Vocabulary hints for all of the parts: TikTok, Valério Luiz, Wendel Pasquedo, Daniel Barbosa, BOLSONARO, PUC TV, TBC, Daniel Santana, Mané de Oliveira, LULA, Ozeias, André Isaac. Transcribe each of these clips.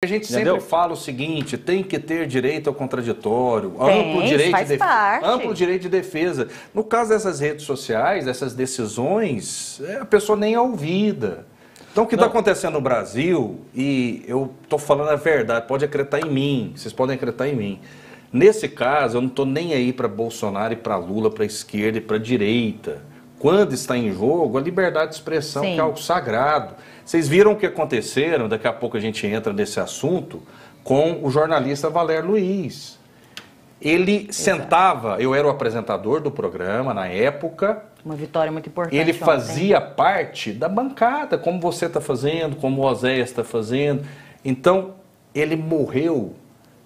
A gente sempre fala o seguinte, tem que ter direito ao contraditório, amplo direito de defesa. No caso dessas redes sociais, dessas decisões, a pessoa nem é ouvida. Então, o que está acontecendo no Brasil, e eu estou falando a verdade, pode acreditar em mim, vocês podem acreditar em mim. Nesse caso, eu não estou nem aí para Bolsonaro e para Lula, para a esquerda e para a direita. Quando está em jogo, a liberdade de expressão, que é algo sagrado. Vocês viram o que aconteceram, daqui a pouco a gente entra nesse assunto, com o jornalista Valério Luiz. Ele sentava, eu era o apresentador do programa na época. Uma vitória muito importante. Ele fazia parte da bancada, como você está fazendo, como o Ozeias está fazendo. Então, ele morreu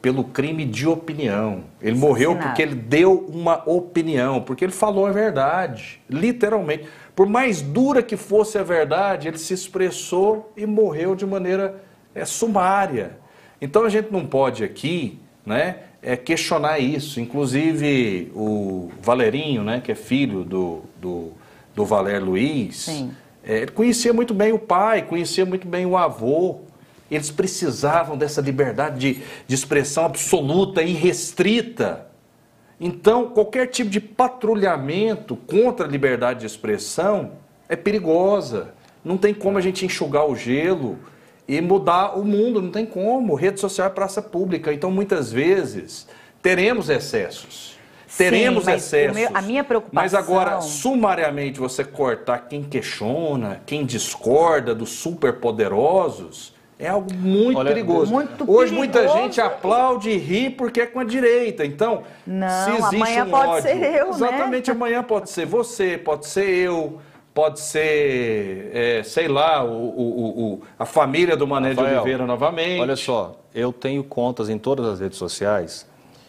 pelo crime de opinião. Ele morreu porque ele deu uma opinião, porque ele falou a verdade, literalmente. Por mais dura que fosse a verdade, ele se expressou e morreu de maneira sumária. Então a gente não pode aqui, né, questionar isso. Inclusive o Valerinho, né, que é filho do Valério Luiz, ele conhecia muito bem o pai, conhecia muito bem o avô. Eles precisavam dessa liberdade de expressão absoluta, irrestrita. Então, qualquer tipo de patrulhamento contra a liberdade de expressão é perigosa. Não tem como a gente enxugar o gelo e mudar o mundo, não tem como. Rede social é praça pública, então muitas vezes teremos excessos. Teremos excessos. A minha preocupação... Mas agora, sumariamente, você cortar quem questiona, quem discorda dos superpoderosos... É algo muito perigoso. Hoje muita gente aplaude e ri porque é com a direita. Então, se existe amanhã um ódio, pode ser eu, exatamente, né? Amanhã pode ser você, pode ser eu, pode ser, sei lá, a família do Mané de Oliveira novamente. Olha só, eu tenho contas em todas as redes sociais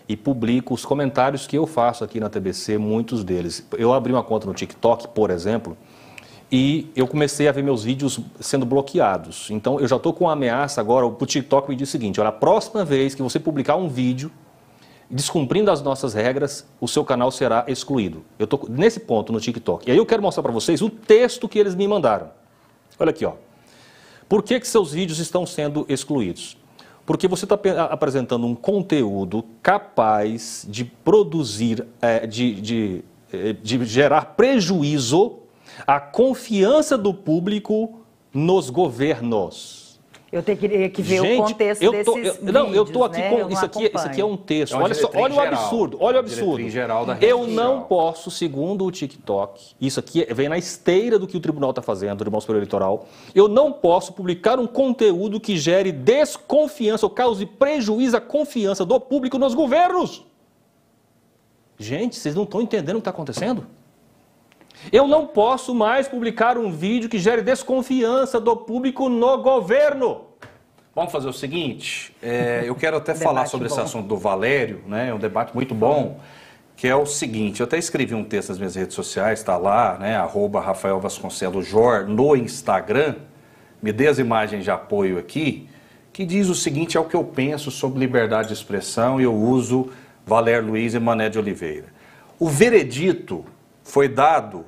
e publico os comentários que eu faço aqui na TBC, muitos deles. Eu abri uma conta no TikTok, por exemplo... E eu comecei a ver meus vídeos sendo bloqueados. Então, eu já estou com uma ameaça agora. O TikTok me diz o seguinte, olha, a próxima vez que você publicar um vídeo descumprindo as nossas regras, o seu canal será excluído. Eu estou nesse ponto no TikTok. E aí eu quero mostrar para vocês o texto que eles me mandaram. Olha aqui, ó. Por que seus vídeos estão sendo excluídos? Porque você está apresentando um conteúdo capaz de produzir, de gerar prejuízo... A confiança do público nos governos. Eu teria que ver, gente, o contexto desses vídeos, não, eu estou aqui, né? Isso aqui é um texto. Olha só, olha o absurdo, olha o absurdo. Eu não posso, segundo o TikTok, isso aqui vem na esteira do que o tribunal está fazendo, o Tribunal Superior Eleitoral, eu não posso publicar um conteúdo que gere desconfiança ou cause prejuízo à confiança do público nos governos. Gente, vocês não estão entendendo o que está acontecendo? Eu não posso mais publicar um vídeo que gere desconfiança do público no governo. Vamos fazer o seguinte, eu quero até falar sobre esse assunto do Valério, né? É um debate muito bom, que é o seguinte, eu até escrevi um texto nas minhas redes sociais, está lá, né? @RafaelVasconcelosJor no Instagram, me dê as imagens de apoio aqui, que diz o seguinte, é o que eu penso sobre liberdade de expressão e eu uso Valério Luiz e Mané de Oliveira. O veredito... foi dado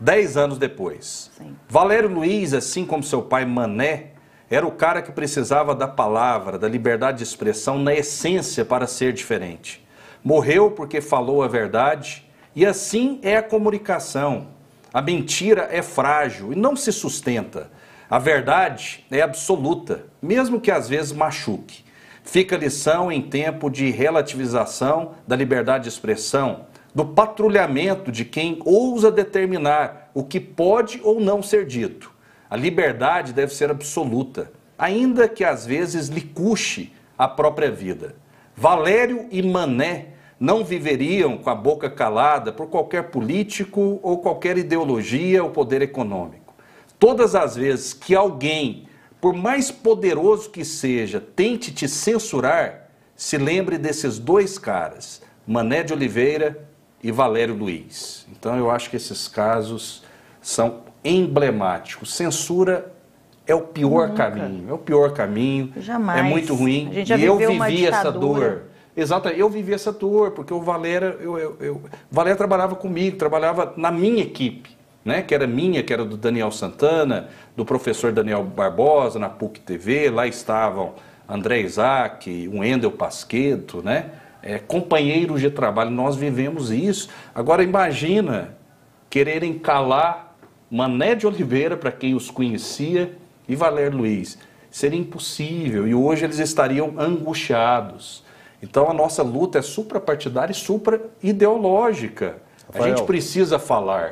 10 anos depois. Sim. Valério Luiz, assim como seu pai Mané, era o cara que precisava da palavra, da liberdade de expressão na essência para ser diferente. Morreu porque falou a verdade e assim é a comunicação. A mentira é frágil e não se sustenta. A verdade é absoluta, mesmo que às vezes machuque. Fica a lição em tempo de relativização da liberdade de expressão, do patrulhamento de quem ousa determinar o que pode ou não ser dito. A liberdade deve ser absoluta, ainda que às vezes lhe custe a própria vida. Valério e Mané não viveriam com a boca calada por qualquer político ou qualquer ideologia ou poder econômico. Todas as vezes que alguém, por mais poderoso que seja, tente te censurar, se lembre desses dois caras, Mané de Oliveira e Valério Luiz. Então, eu acho que esses casos são emblemáticos. Censura é o pior caminho, é o pior caminho. Jamais. É muito ruim. E eu vivi essa dor. Exato, eu vivi essa dor, porque o Valério, Valério trabalhava comigo, trabalhava na minha equipe, né? Que era minha, que era do Daniel Santana, do professor Daniel Barbosa, na PUC TV, lá estavam André Isaac, o Wendel Pasquedo, né? Companheiros de trabalho, nós vivemos isso. Agora imagina quererem calar Mané de Oliveira, para quem os conhecia, e Valério Luiz. Seria impossível, e hoje eles estariam angustiados. Então a nossa luta é suprapartidária e supra-ideológica. A gente precisa falar.